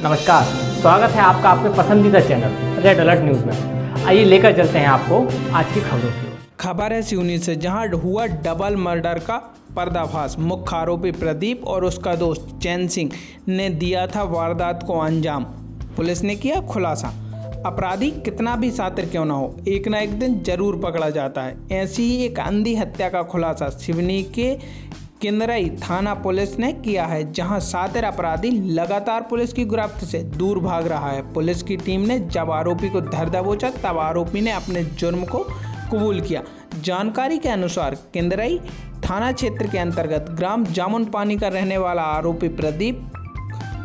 नमस्कार, स्वागत है आपका आपके पसंदीदा चैनल रेड अलर्ट न्यूज में। आइए लेकर चलते हैं आपको आज की खबरों की। खबर है सिवनी से, जहां हुआ डबल मर्डर का पर्दाफाश। मुख्य आरोपी प्रदीप और उसका दोस्त चैन सिंह ने दिया था वारदात को अंजाम। पुलिस ने किया खुलासा, अपराधी कितना भी शातिर क्यों ना हो, एक ना एक दिन जरूर पकड़ा जाता है। ऐसी ही एक अंधी हत्या का खुलासा सिवनी के केंद्रई थाना पुलिस ने किया है, जहां शातिर अपराधी लगातार पुलिस की गिरफ्त से दूर भाग रहा है। पुलिस की टीम ने जब आरोपी को धर दबोचा, तब आरोपी ने अपने जुर्म को कबूल किया। जानकारी के अनुसार केंद्रई थाना क्षेत्र के अंतर्गत ग्राम जामुन पानी का रहने वाला आरोपी प्रदीप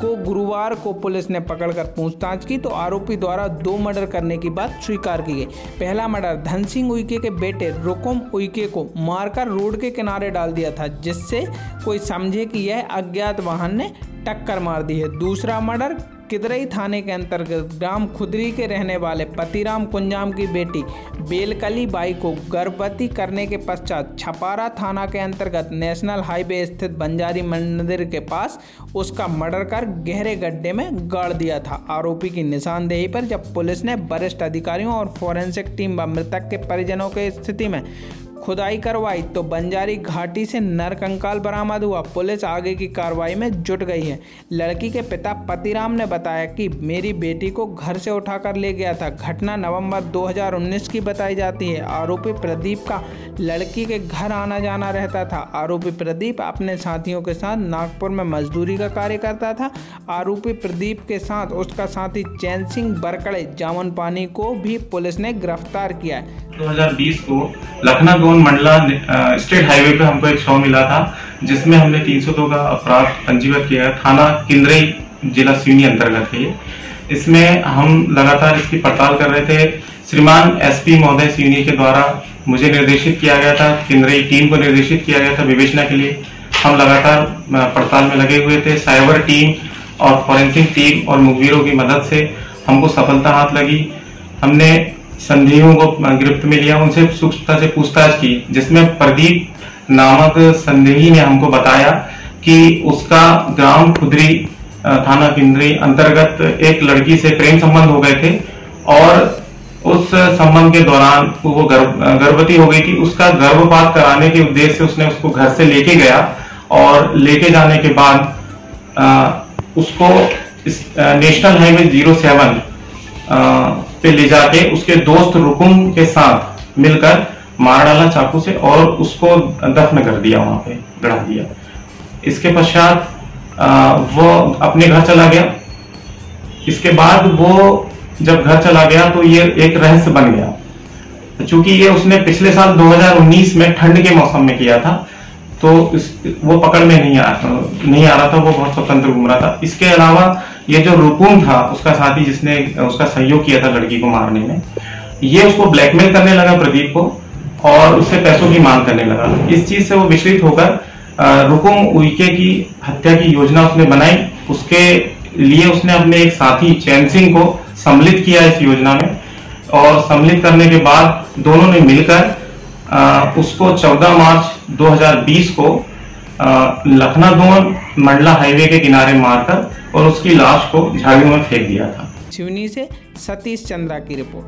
को गुरुवार को पुलिस ने पकड़कर पूछताछ की, तो आरोपी द्वारा दो मर्डर करने की बात स्वीकार की गई। पहला मर्डर धनसिंह उईके के बेटे रुकुम उईके को मारकर रोड के किनारे डाल दिया था, जिससे कोई समझे कि यह अज्ञात वाहन ने टक्कर मार दी है। दूसरा मर्डर केंद्रई थाने के अंतर्गत ग्राम खुदरी के रहने वाले पतिराम कुंजाम की बेटी बेलकली बाई को गर्भवती करने के पश्चात छपारा थाना के अंतर्गत नेशनल हाईवे स्थित बंजारी मंदिर के पास उसका मर्डर कर गहरे गड्ढे में गाड़ दिया था। आरोपी की निशानदेही पर जब पुलिस ने वरिष्ठ अधिकारियों और फॉरेंसिक टीम व मृतक के परिजनों की स्थिति में खुदाई करवाई, तो बंजारी घाटी से नर कंकाल बरामद हुआ। पुलिस आगे की कार्रवाई में जुट गई है। लड़की के पिता पतिराम ने बताया कि मेरी बेटी को घर से उठाकर ले गया था। घटना नवंबर 2019 की बताई जाती है। आरोपी प्रदीप का लड़की के घर आना जाना रहता था। आरोपी प्रदीप अपने साथियों के साथ नागपुर में मजदूरी का कार्य करता था। आरोपी प्रदीप के साथ उसका साथी चैन सिंह बरकड़े जामुन पानी को भी पुलिस ने गिरफ्तार किया है। 2020 को लखनऊ मंडला स्टेट हाईवे पे हमको एक शव मिला था, जिसमें हमने 302 का अपराध पंजीकृत किया। थाना केंद्रई जिला सिवनी अंतर्गत है। इसमें हम लगातार इसकी पड़ताल कर रहे थे। श्रीमान एसपी महोदय सिवनी के द्वारा मुझे निर्देशित किया गया था, केंद्रई टीम को निर्देशित किया गया था विवेचना के लिए। हम लगातार पड़ताल में लगे हुए थे। साइबर टीम और फॉरेंसिक टीम और मुखबिरों की मदद से हमको सफलता हाथ लगी। हमने संदेहियों को गिरफ्त में लिया, उनसे सूक्ष्मता से पूछताछ की, जिसमें प्रदीप नामक संदेही ने हमको बताया कि उसका ग्राम खुदरी थाना केंद्रीय अंतर्गत एक लड़की से प्रेम संबंध हो गए थे, और उस संबंध के दौरान वो गर्भवती हो गई थी। उसका गर्भपात कराने के उद्देश्य से उसने उसको घर से लेके गया, और लेके जाने के बाद उसको नेशनल हाईवे 07 पे ले जाके उसके दोस्त रुकुम के साथ मिलकर मार डाला चाकू से, और उसको दफन कर दिया, वहां पे गड़ा दिया। इसके पश्चात वो अपने घर चला गया। इसके बाद वो जब घर चला गया तो ये एक रहस्य बन गया, क्योंकि ये उसने पिछले साल 2019 में ठंड के मौसम में किया था, तो वो पकड़ में नहीं आ रहा था। वो बहुत स्वतंत्र घूम रहा था। इसके अलावा ये जो रुकुम था, उसका साथी जिसने उसका सहयोग किया था लड़की को मारने में, ये उसको ब्लैकमेल करने लगा प्रदीप को, और उससे पैसों की मांग करने लगा। इस चीज से वो विचलित होकर रुकुम उईके की हत्या की योजना उसने बनाई। उसके लिए उसने अपने एक साथी चैन सिंह को सम्मिलित किया इस योजना में, और सम्मिलित करने के बाद दोनों ने मिलकर उसको 14 मार्च 2020 को लखनऊ मंडला हाईवे के किनारे मारकर और उसकी लाश को झाड़ियों में फेंक दिया था। सिवनी से सतीश चंद्रा की रिपोर्ट।